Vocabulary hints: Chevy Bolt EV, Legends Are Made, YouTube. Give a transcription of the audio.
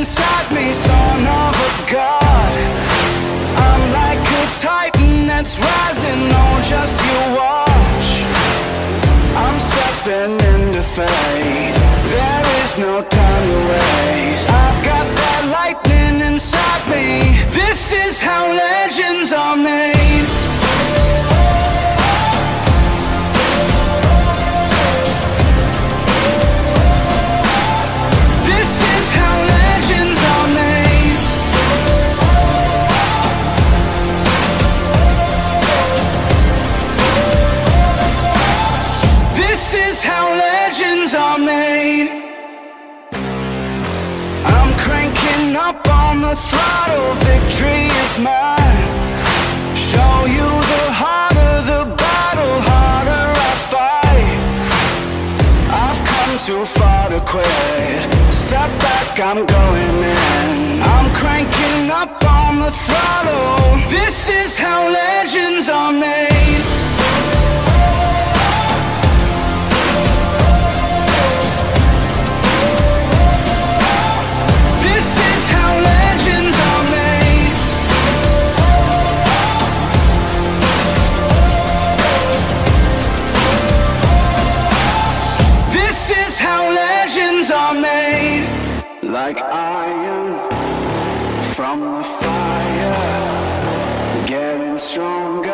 inside me, son of a god. I'm like a titan that's rising on just your watch. I'm stepping into fate, there is no time to waste. I've got that lightning inside me, this is how legends are made. Up on the throttle, victory is mine. Show you the harder the battle, harder I fight. I've come too far to quit, step back, I'm going in. I'm cranking up on the throttle, this is how legends are made. Like iron from the fire, getting stronger.